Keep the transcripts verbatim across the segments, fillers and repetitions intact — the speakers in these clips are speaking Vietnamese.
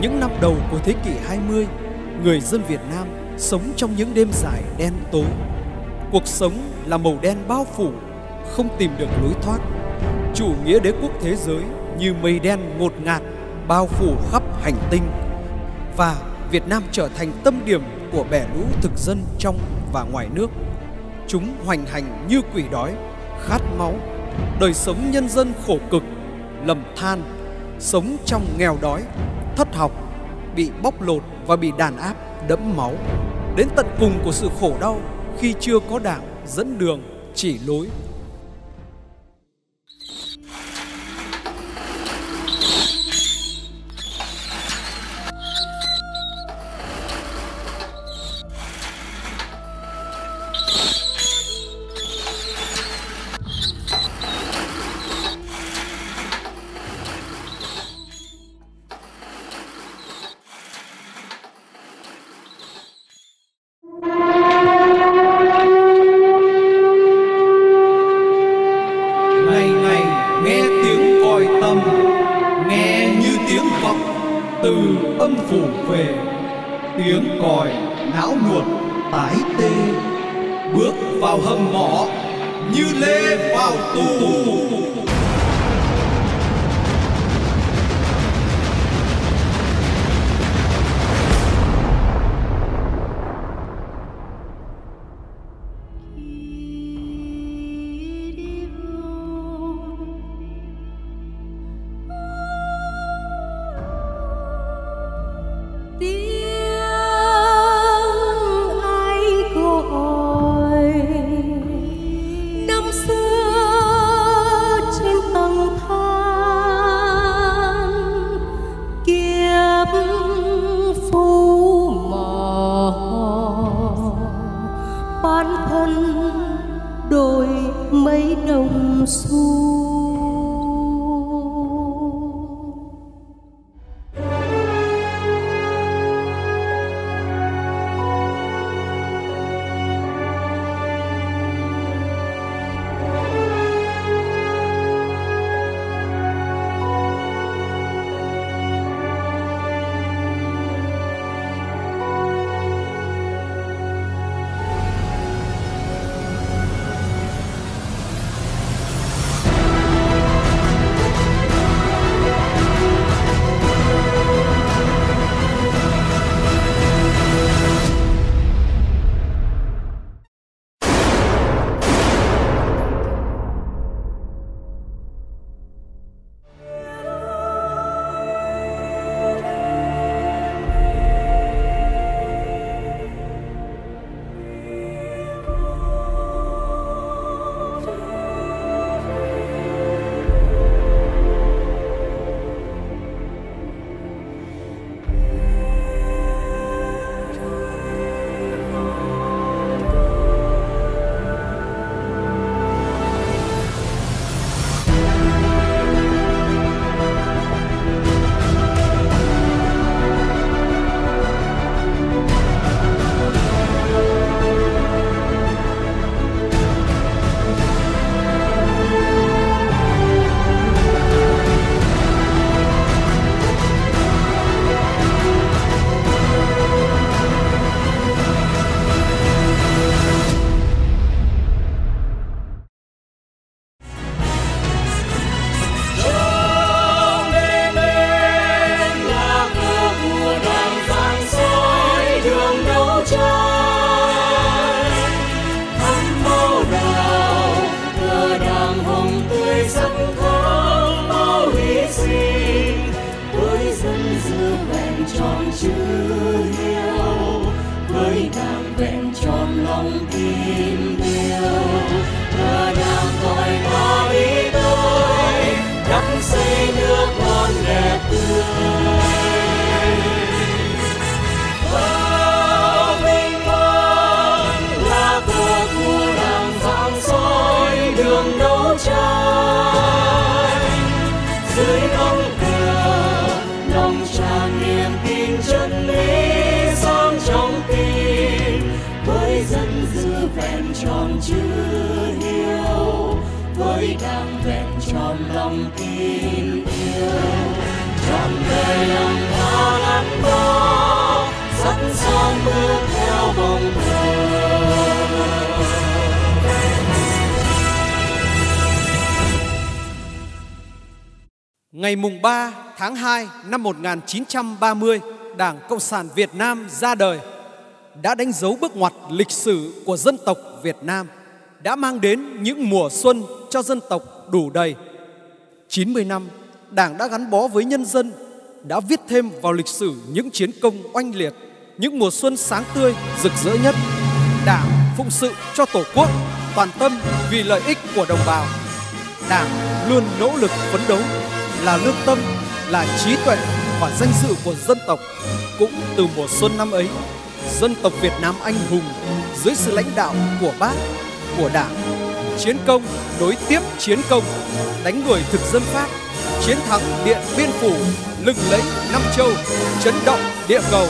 Những năm đầu của thế kỷ hai mươi, người dân Việt Nam sống trong những đêm dài đen tối. Cuộc sống là màu đen bao phủ, không tìm được lối thoát. Chủ nghĩa đế quốc thế giới như mây đen ngột ngạt bao phủ khắp hành tinh, và Việt Nam trở thành tâm điểm của bè lũ thực dân trong và ngoài nước. Chúng hoành hành như quỷ đói, khát máu, đời sống nhân dân khổ cực, lầm than, sống trong nghèo đói, thất học, bị bóc lột và bị đàn áp đẫm máu. Đến tận cùng của sự khổ đau khi chưa có Đảng dẫn đường chỉ lối. Tròn lòng tin yêu Ngày mùng ba tháng hai năm một nghìn chín trăm ba mươi, Đảng Cộng sản Việt Nam ra đời, đã đánh dấu bước ngoặt lịch sử của dân tộc Việt Nam, đã mang đến những mùa xuân cho dân tộc đủ đầy. chín mươi năm, Đảng đã gắn bó với nhân dân, đã viết thêm vào lịch sử những chiến công oanh liệt, những mùa xuân sáng tươi, rực rỡ nhất. Đảng phụng sự cho Tổ quốc, toàn tâm vì lợi ích của đồng bào. Đảng luôn nỗ lực phấn đấu, là lương tâm, là trí tuệ và danh dự của dân tộc. Cũng từ mùa xuân năm ấy, dân tộc Việt Nam anh hùng dưới sự lãnh đạo của Bác, của Đảng, chiến công đối tiếp chiến công, đánh đuổi thực dân Pháp, chiến thắng Điện Biên Phủ, lừng lẫy Nam Châu, chấn động địa cầu.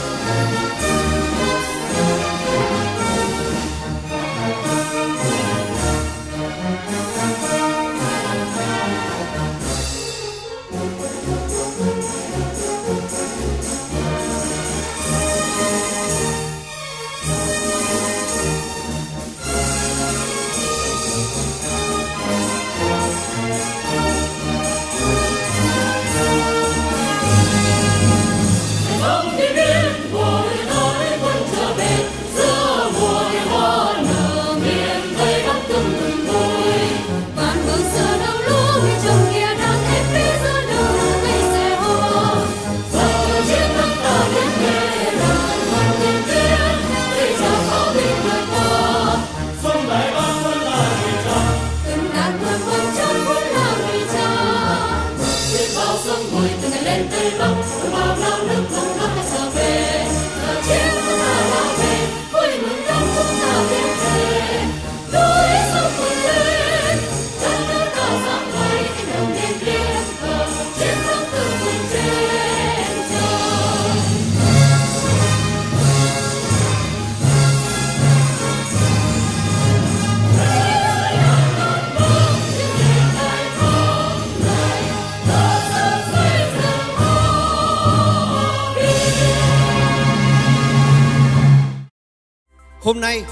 Hôm nay,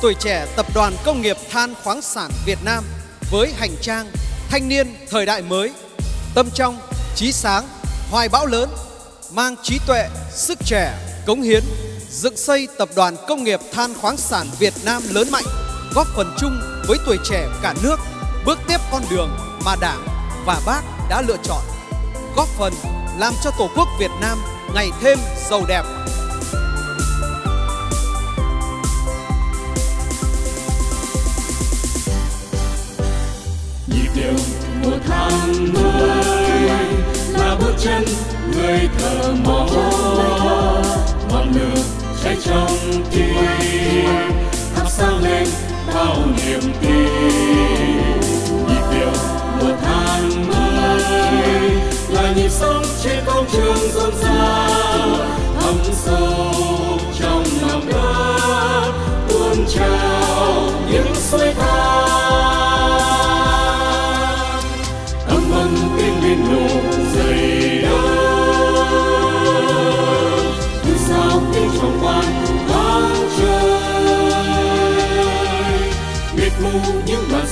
tuổi trẻ Tập đoàn Công nghiệp Than khoáng sản Việt Nam với hành trang thanh niên thời đại mới, tâm trong, trí sáng, hoài bão lớn, mang trí tuệ, sức trẻ, cống hiến, dựng xây Tập đoàn Công nghiệp Than khoáng sản Việt Nam lớn mạnh, góp phần chung với tuổi trẻ cả nước bước tiếp con đường mà Đảng và Bác đã lựa chọn, góp phần làm cho Tổ quốc Việt Nam ngày thêm giàu đẹp. Một tháng mới là bước chân người thợ mỏ, ngọn lửa cháy trong tim thắp sáng lên bao niềm tin. Nhịp điệu một tháng mới là nhịp sống trên công trường rộn ràng, thấm sâu trong lòng đất, tuôn trào những suối thang. Những đoàn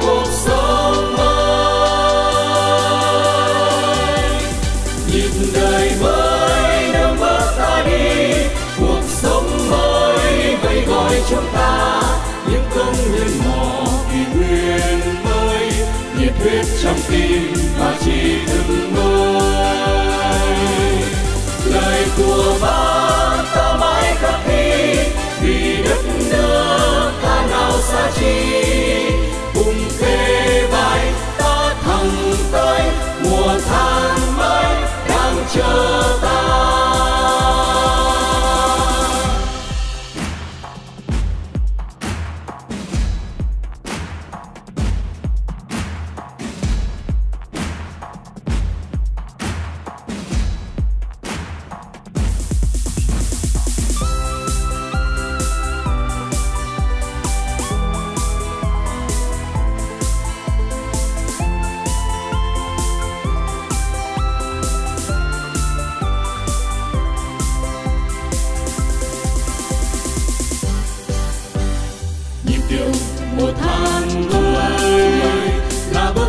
cuộc sống mới. Nhịp đời mới nâng bước ta đi, cuộc sống mới vẫy gọi chúng ta. Những công nhân mỏ kỳ nguyên mới, nhiệt huyết trong tim và tri thức mới. Lời của Bác ta mãi khắc ghi, vì đất nước ta nào xa chi, cùng kề vai ta thẳng tới mùa than mới đang chờ ta. Tiêu một tháng vui là bước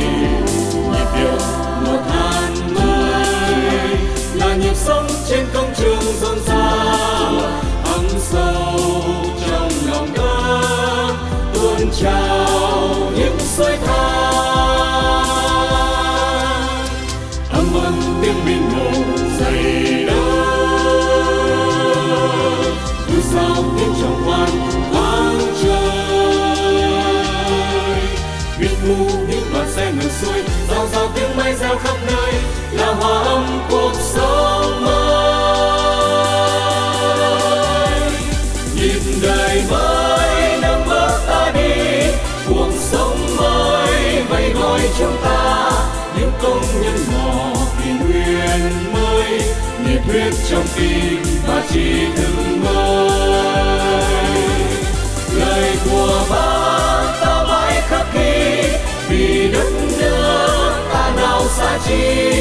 Nhịp điệu một tháng vui là nhịp sống trên công trường rộn ràng, ấm sâu trong lòng đất tuôn trào những suối than, ấm ấm tiếng binh nổ dày đất, cứ sao tiếng trong quan vang trời, biết mù những đoàn xe ngược xuôi, rao rao tiếng máy reo khắp nơi là hòa âm cuộc sống mới, nhịp đời mới nâng bước ta đi, cuộc sống mới vẫy gọi chúng ta, những công nhân mỏ kỷ nguyên mới, nhiệt huyết trong tim và tri thức mới, lời của bác ta mãi khắc ghi vì đất nước ta nào xa chi.